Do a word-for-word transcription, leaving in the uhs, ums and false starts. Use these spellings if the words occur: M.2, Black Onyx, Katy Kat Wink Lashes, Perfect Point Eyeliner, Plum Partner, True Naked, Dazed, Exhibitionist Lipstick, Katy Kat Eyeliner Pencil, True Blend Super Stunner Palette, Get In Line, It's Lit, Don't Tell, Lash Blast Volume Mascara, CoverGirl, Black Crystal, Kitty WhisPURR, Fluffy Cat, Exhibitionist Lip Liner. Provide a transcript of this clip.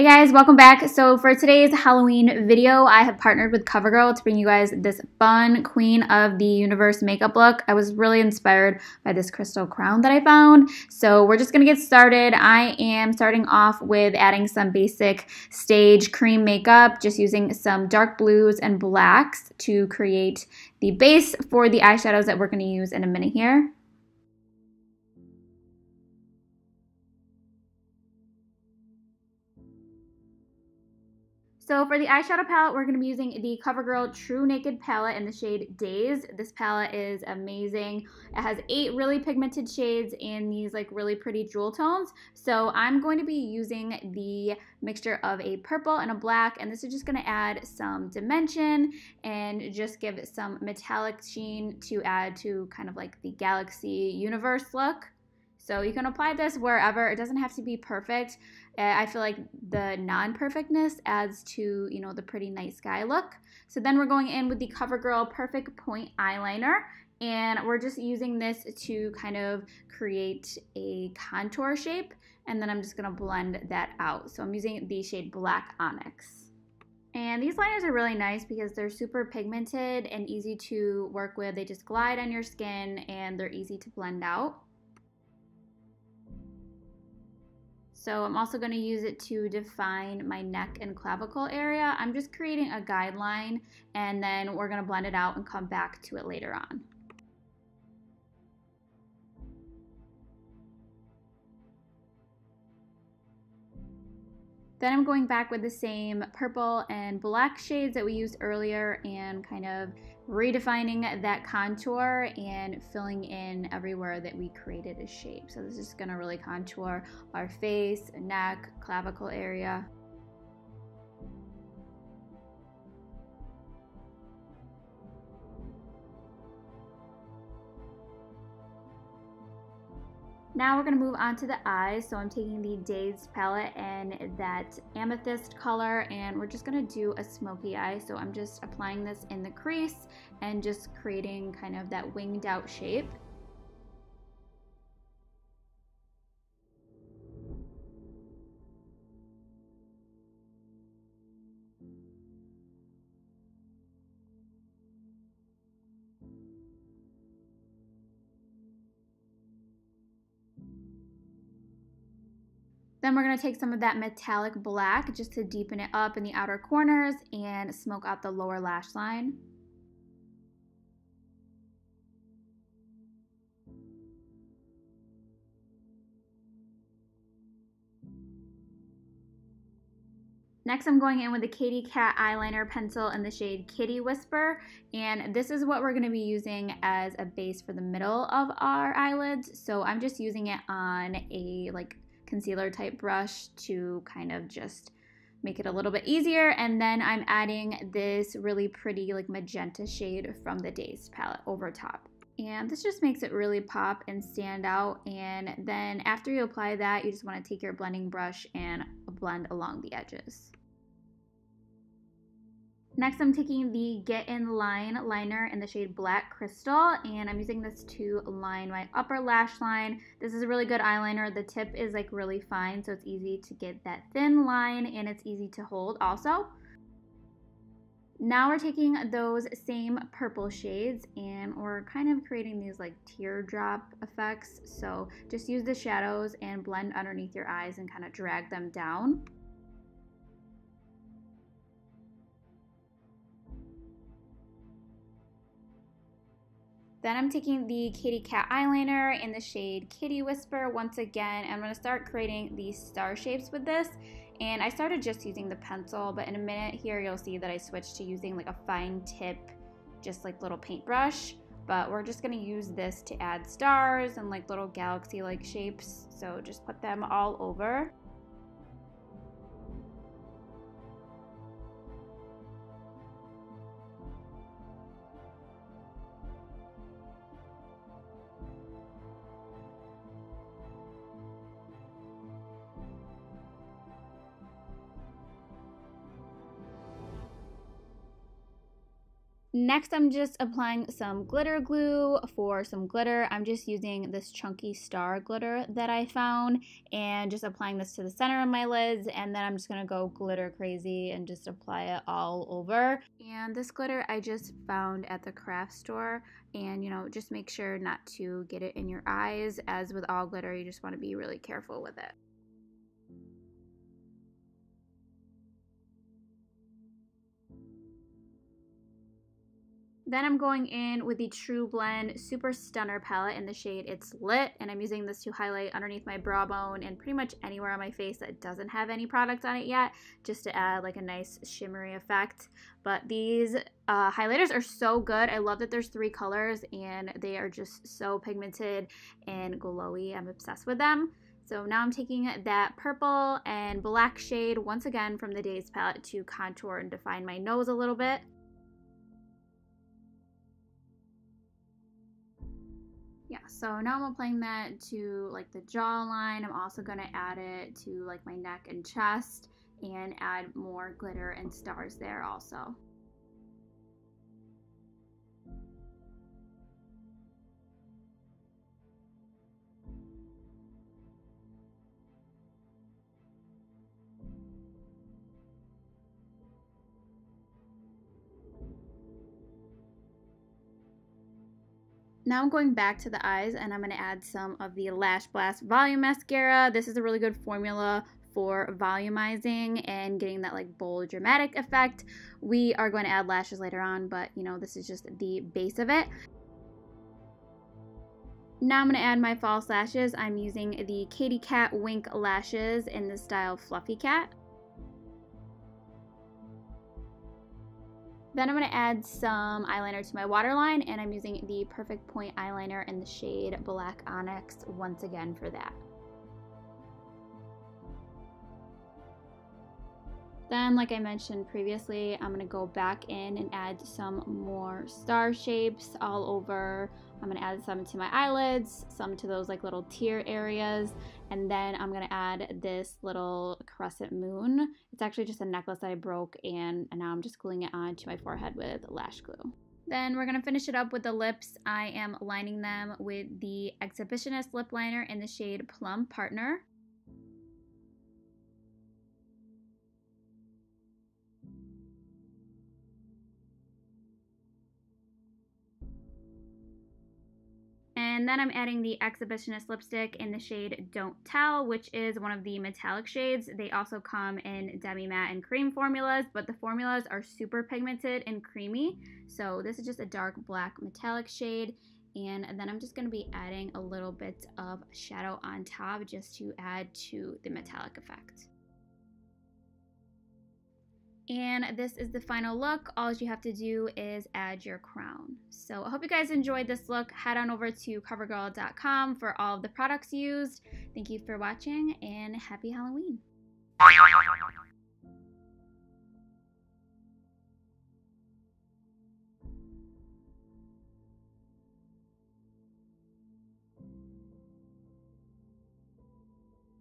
Hey guys, welcome back. So for today's Halloween video, I have partnered with CoverGirl to bring you guys this fun Queen of the Universe makeup look. I was really inspired by this crystal crown that I found. So we're just gonna get started. I am starting off with adding some basic stage cream makeup, just using some dark blues and blacks to create the base for the eyeshadows that we're gonna use in a minute here. So for the eyeshadow palette, we're going to be using the CoverGirl True Naked palette in the shade Dazed. This palette is amazing. It has eight really pigmented shades and these like really pretty jewel tones. So I'm going to be using the mixture of a purple and a black, and this is just going to add some dimension and just give it some metallic sheen to add to kind of like the galaxy universe look. So you can apply this wherever. It doesn't have to be perfect. I feel like the non-perfectness adds to, you know, the pretty night sky look. So then we're going in with the CoverGirl Perfect Point Eyeliner, and we're just using this to kind of create a contour shape, and then I'm just going to blend that out. So I'm using the shade Black Onyx. And these liners are really nice because they're super pigmented and easy to work with. They just glide on your skin and they're easy to blend out. So I'm also going to use it to define my neck and clavicle area. I'm just creating a guideline, and then we're going to blend it out and come back to it later on. Then I'm going back with the same purple and black shades that we used earlier and kind of redefining that contour and filling in everywhere that we created a shape. So this is gonna really contour our face, neck, clavicle area. Now we're going to move on to the eyes. So I'm taking the Dazed palette and that amethyst color, and we're just going to do a smoky eye. So I'm just applying this in the crease and just creating kind of that winged out shape. Then we're going to take some of that metallic black just to deepen it up in the outer corners and smoke out the lower lash line. Next, I'm going in with the Katy Kat Eyeliner Pencil in the shade Kitty WhisPURR, and this is what we're going to be using as a base for the middle of our eyelids. So I'm just using it on a like concealer type brush to kind of just make it a little bit easier, and then I'm adding this really pretty like magenta shade from the Dazed palette over top, and this just makes it really pop and stand out. And then after you apply that, you just want to take your blending brush and blend along the edges. Next, I'm taking the Get In Line liner in the shade Black Crystal, and I'm using this to line my upper lash line. This is a really good eyeliner. The tip is like really fine, so it's easy to get that thin line, and it's easy to hold also. Now we're taking those same purple shades, and we're kind of creating these like teardrop effects. So just use the shadows and blend underneath your eyes and kind of drag them down. Then I'm taking the Katy Kat eyeliner in the shade Kitty WhisPURR once again. I'm going to start creating these star shapes with this. And I started just using the pencil, but in a minute here you'll see that I switched to using like a fine tip, just like little paintbrush. But we're just going to use this to add stars and like little galaxy-like shapes. So just put them all over. Next, I'm just applying some glitter glue. For some glitter, I'm just using this Chunky Star glitter that I found and just applying this to the center of my lids, and then I'm just gonna go glitter crazy and just apply it all over. And this glitter I just found at the craft store, and you know, just make sure not to get it in your eyes. As with all glitter, you just want to be really careful with it. Then I'm going in with the True Blend Super Stunner Palette in the shade It's Lit, and I'm using this to highlight underneath my brow bone and pretty much anywhere on my face that doesn't have any product on it yet, just to add like a nice shimmery effect. But these uh, highlighters are so good. I love that there's three colors, and they are just so pigmented and glowy. I'm obsessed with them. So now I'm taking that purple and black shade, once again from the Dazed palette, to contour and define my nose a little bit. Yeah, so now I'm applying that to like the jawline. I'm also gonna add it to like my neck and chest and add more glitter and stars there also. Now I'm going back to the eyes, and I'm going to add some of the Lash Blast Volume Mascara. This is a really good formula for volumizing and getting that like bold dramatic effect. We are going to add lashes later on, but you know, this is just the base of it. Now I'm going to add my false lashes. I'm using the Katy Kat Wink Lashes in the style Fluffy Cat. Then I'm going to add some eyeliner to my waterline, and I'm using the Perfect Point Eyeliner in the shade Black Onyx once again for that. Then, like I mentioned previously, I'm going to go back in and add some more star shapes all over. I'm going to add some to my eyelids, some to those like little tear areas, and then I'm going to add this little crescent moon. It's actually just a necklace that I broke, and, and now I'm just gluing it onto my forehead with lash glue. Then we're going to finish it up with the lips. I am lining them with the Exhibitionist Lip Liner in the shade Plum Partner. And then I'm adding the Exhibitionist Lipstick in the shade Don't Tell, which is one of the metallic shades. They also come in demi-matte and cream formulas, but the formulas are super pigmented and creamy. So this is just a dark black metallic shade. And then I'm just going to be adding a little bit of shadow on top just to add to the metallic effect. And this is the final look. All you have to do is add your crown. So I hope you guys enjoyed this look. Head on over to cover girl dot com for all of the products used. Thank you for watching, and happy Halloween.